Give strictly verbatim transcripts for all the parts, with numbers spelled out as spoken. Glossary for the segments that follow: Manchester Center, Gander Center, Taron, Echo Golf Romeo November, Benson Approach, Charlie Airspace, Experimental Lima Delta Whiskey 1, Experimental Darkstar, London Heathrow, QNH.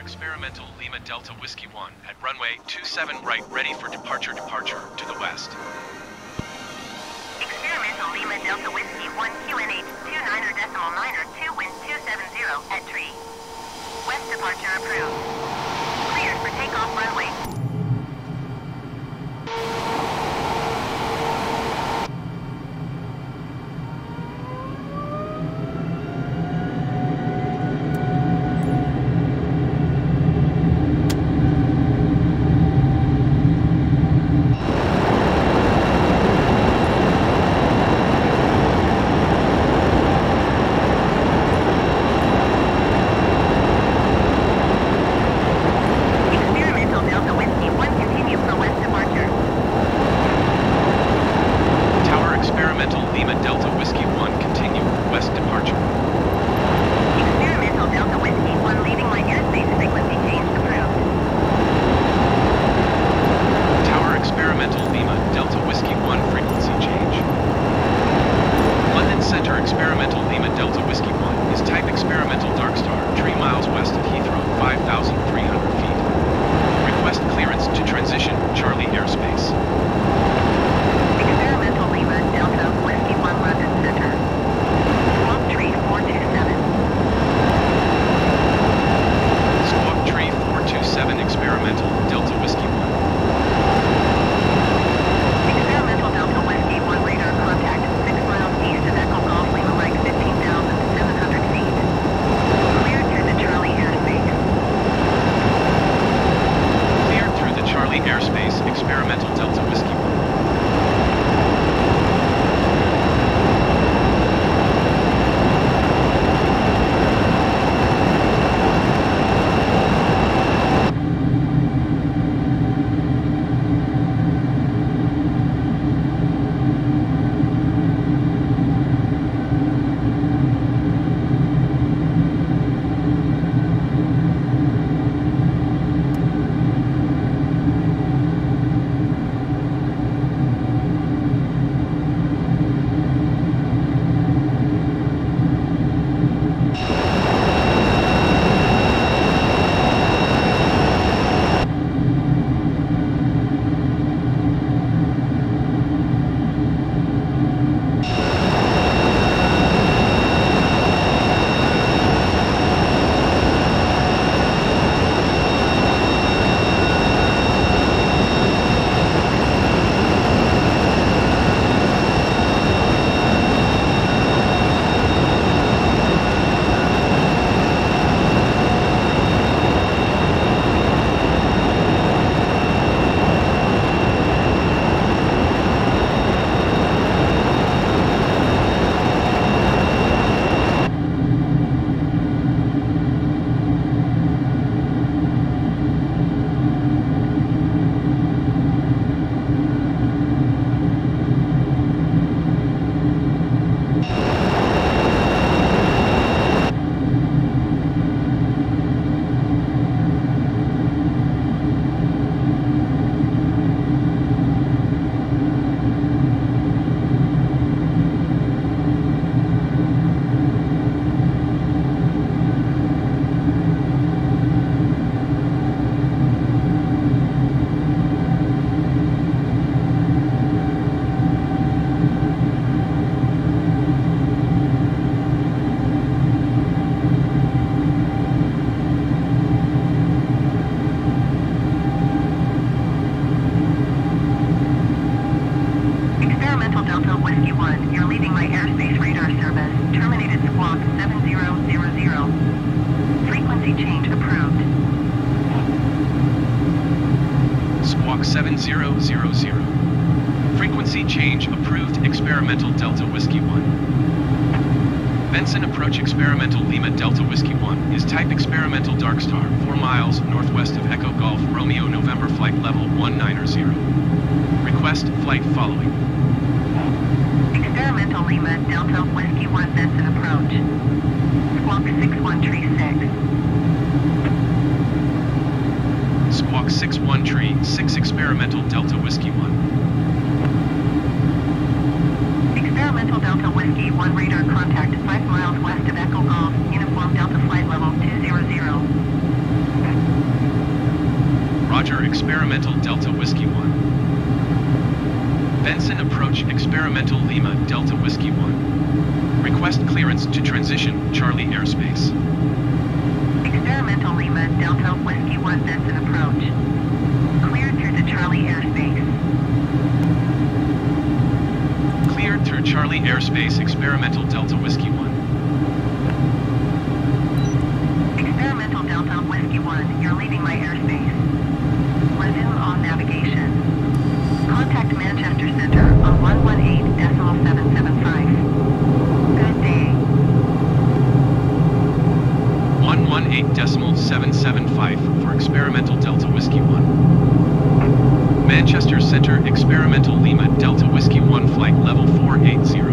for Experimental Lima Delta Whiskey one at runway two seven right, ready for departure, departure to the west. Experimental Lima Delta Whiskey one Q N H two niner decimal niner two wind two seven zero at tree. West departure approved. Cleared for takeoff runway. Experimental Lima Delta Whiskey one is type Experimental Darkstar, three miles west of Heathrow, five thousand three hundred feet. Request clearance to transition, Charlie Airspace. Experimental Lima Delta Whiskey one, London Center. Squawk Tree four two seven. Squawk Tree four two seven, Experimental Delta Whiskey one. seven zero zero zero. Frequency change approved, Experimental Delta Whiskey one. Benson Approach Experimental Lima Delta Whiskey one is type Experimental Darkstar, four miles northwest of Echo Golf Romeo November, flight level one niner zero. Request flight following. Experimental Lima Delta Whiskey one, Benson Approach. Squawk six one three six. Squawk six one three six, Experimental Delta Whiskey one. Experimental Delta Whiskey one, radar contact five miles west of Echo Golf, uniform Delta flight level two zero zero. Roger, Experimental Delta Whiskey one. Benson Approach, Experimental Lima Delta Whiskey one. Request clearance to transition, Charlie Airspace. Experimental Lima Delta Whiskey one, Benson Approach. Cleared through to Charlie Airspace. Cleared through Charlie Airspace, Experimental Delta Whiskey one. Experimental Delta Whiskey one, you're leaving my airspace. Resume on navigation. Contact Manchester Center on one one eight point seven seven five. Good day. one one eight point seven seven five for Experimental Delta Whiskey one. Manchester Center, Experimental Lima Delta Whiskey one, flight level four eight zero.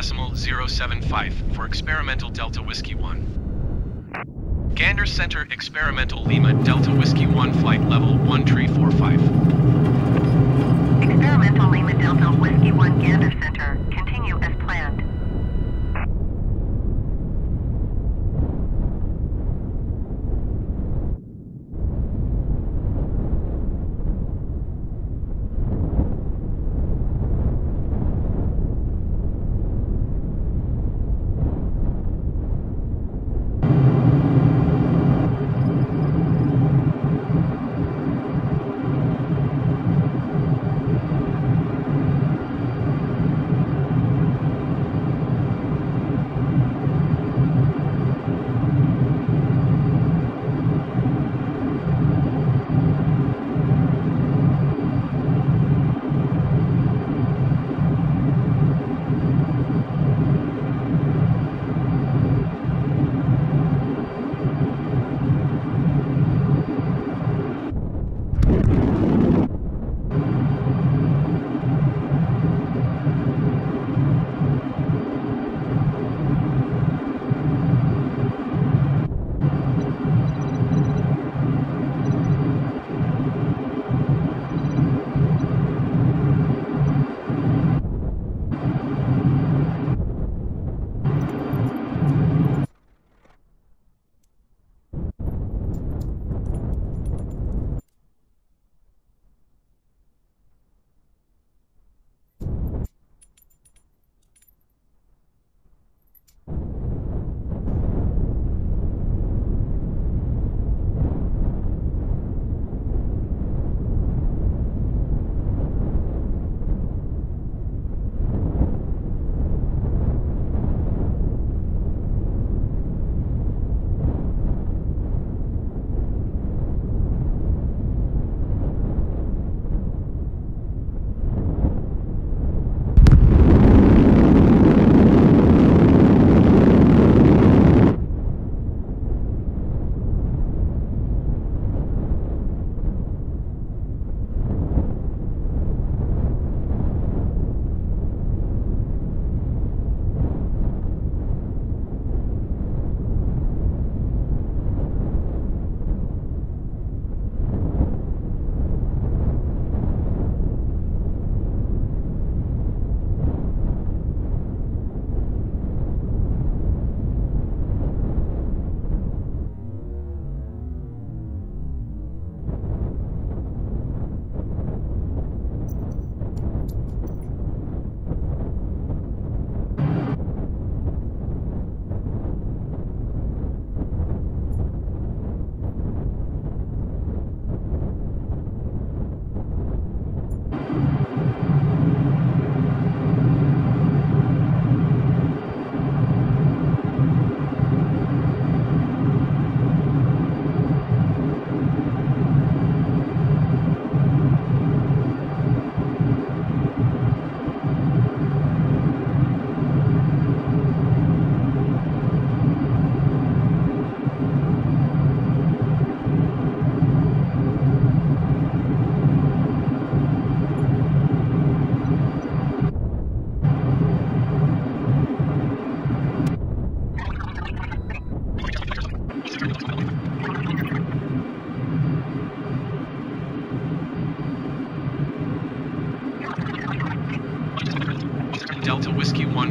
zero point zero seven five for Experimental Delta Whiskey one. Gander Center, Experimental Lima Delta Whiskey one, flight level one three four five. Experimental Lima Delta Whiskey one, Gander Center, continue as planned.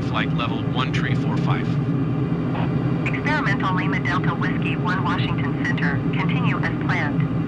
Flight level one three four five. Experimental Lima Delta Whiskey one, Washington Center, continue as planned.